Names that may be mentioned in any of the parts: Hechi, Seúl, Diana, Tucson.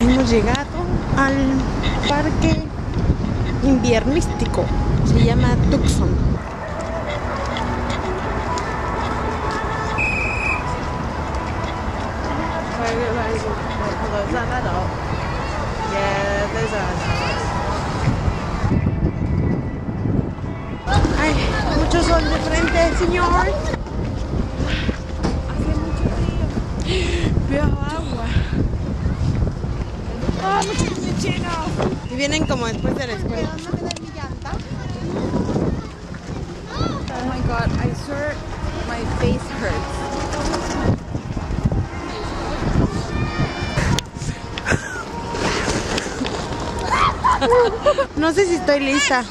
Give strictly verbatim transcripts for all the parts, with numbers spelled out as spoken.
Hemos llegado al parque inviernístico, se llama Tucson. Hay mucho sol de frente, señor. Hace mucho frío. Veo agua. ¡Ah, oh, mucho frío chino! Y vienen como después de la escuela. Oh my god, I swear my face hurts. No sé si estoy lista.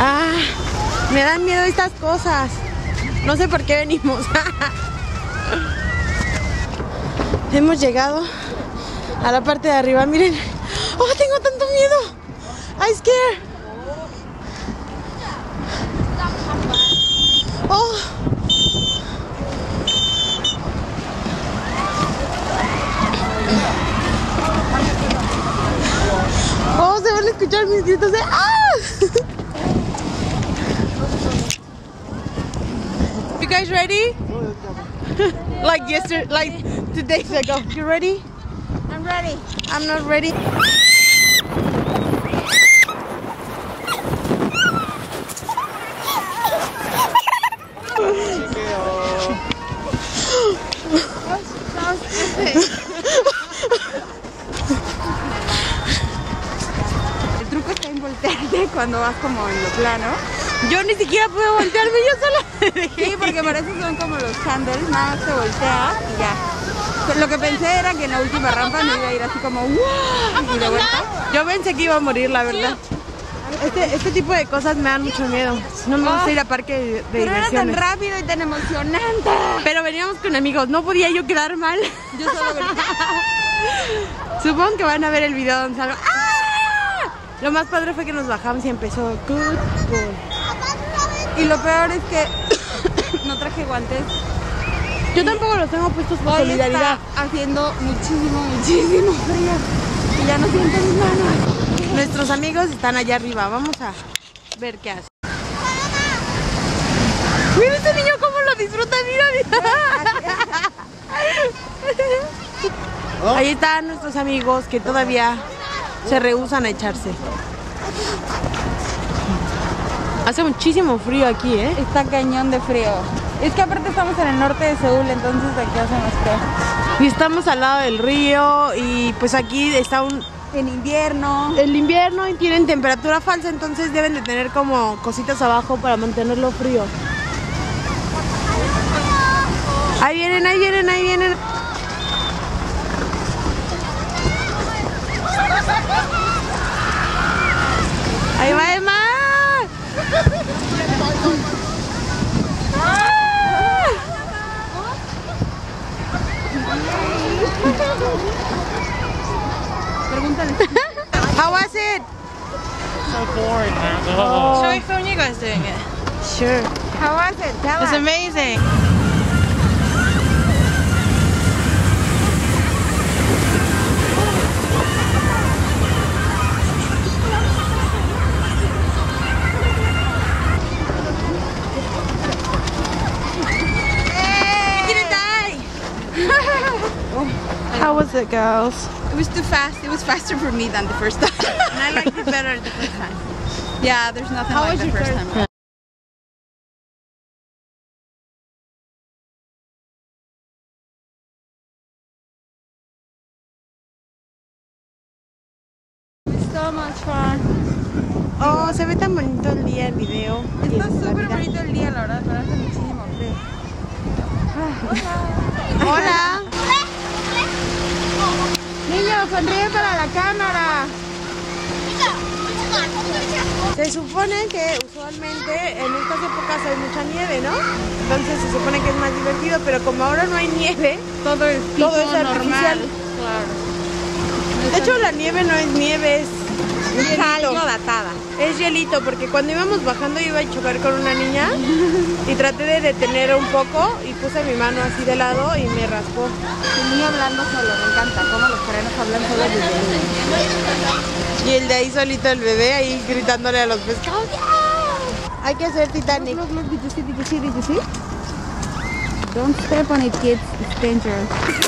Ah, me dan miedo estas cosas. No sé por qué venimos. Hemos llegado a la parte de arriba. Miren. ¡Oh, tengo tanto miedo! I'm scared. ¡Oh! Oh, se van a escuchar mis gritos de ¡ah! You guys ready? Like yesterday, like two days ago. You ready? I'm ready. I'm not ready. Cuando vas como en lo plano, yo ni siquiera pude voltearme, yo solo me dejé. Sí, porque por eso son como los handles, nada más te volteas y ya. Lo que pensé era que en la última rampa me iba a ir así como ¡wow! Y de vuelta. Yo pensé que iba a morir, la verdad. Este, este tipo de cosas me dan mucho miedo. No me gusta oh, ir a parque de, de pero diversiones. Pero era tan rápido y tan emocionante. Pero veníamos con amigos, no podía yo quedar mal. Yo solo venía. Supongo que van a ver el video donde salgo. ¡Ah! Lo más padre fue que nos bajamos y empezó good boy. Y lo peor es que no traje guantes. Yo tampoco los tengo puestos por solidaridad. Está haciendo muchísimo, muchísimo frío. Y ya no siento mis manos. Nuestros amigos están allá arriba. Vamos a ver qué hace. Mira este niño cómo lo disfruta. Mira, mira. Ahí están nuestros amigos que todavía se rehusan a echarse. Hace muchísimo frío aquí, ¿eh? Está cañón de frío. Es que aparte estamos en el norte de Seúl, entonces aquí hace más frío. Y estamos al lado del río y pues aquí está un... En invierno. El invierno y tienen temperatura falsa, entonces deben de tener como cositas abajo para mantenerlo frío. Ahí vienen, ahí vienen, ahí vienen. Ahí va Emma. Pregúntale. How was it? So boring, man. Oh. Shall we film you guys doing it? Sure. How was it? Tell us. It's amazing. How was it, girls? It was too fast. It was faster for me than the first time. And I liked it better the first time. Yeah, there's nothing How like the first, first time. time? It was so much fun. Oh, se ve tan bonito el día el video. Está súper bonito el día, la verdad. Pero hace muchísimo frío. Hola. Hola. Niños, sonríe para la cámara. Se supone que usualmente en estas épocas hay mucha nieve, ¿no? Entonces se supone que es más divertido, pero como ahora no hay nieve, todo es, todo es artificial. Normal, claro. De hecho, la nieve no es nieve, es Es hielito. Batada. Es hielito, porque cuando íbamos bajando iba a chocar con una niña y traté de detener un poco y puse mi mano así de lado y me raspó. El niño hablando solo, me encanta cómo los coreanos hablan solo del bebé. Y el de ahí solito, el bebé, ahí gritándole a los pescados. Hay que hacer Titanic. Look, look, did you see, did you see, did you see? Don't step on it, kids. It's dangerous.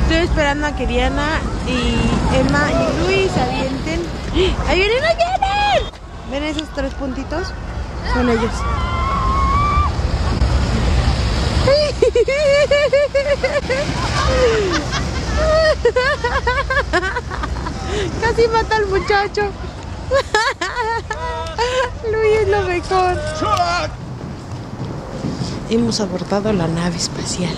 Estoy esperando a que Diana y Emma y Luis se avienten. ¡Ahí vienen, ahí vienen! ¿Ven esos tres puntitos? Son ellos. Casi mata al muchacho. Luis es lo mejor. Hemos abordado la nave espacial.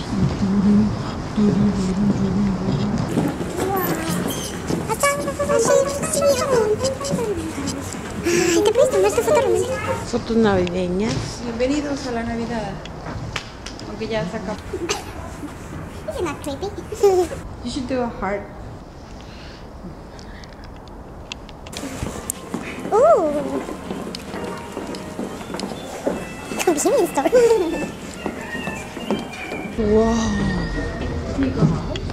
¿Te puedes tomar esta foto? Fotos navideñas. Bienvenidos a la Navidad. Aunque ya se acabó. Isn't that creepy? You should do a heart. Ooh. Wow.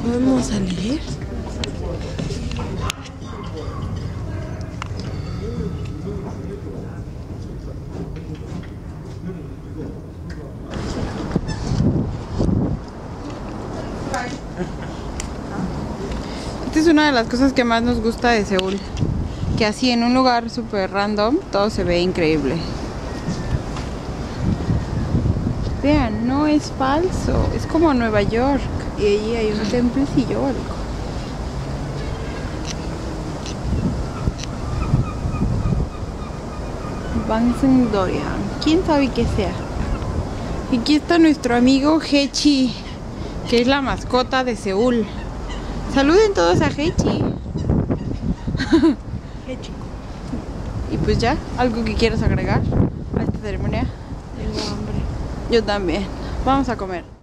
¿Podemos salir? Esta es una de las cosas que más nos gusta de Seúl, que así en un lugar súper random todo se ve increíble. Vean, no es falso, es como Nueva York. Y allí hay un templecillo o algo. Bansen Dorian, quién sabe qué sea. Y aquí está nuestro amigo Hechi, que es la mascota de Seúl. Saluden todos a Hechi. Hechi. Y pues ya, ¿algo que quieras agregar a esta ceremonia? Yo también. Vamos a comer.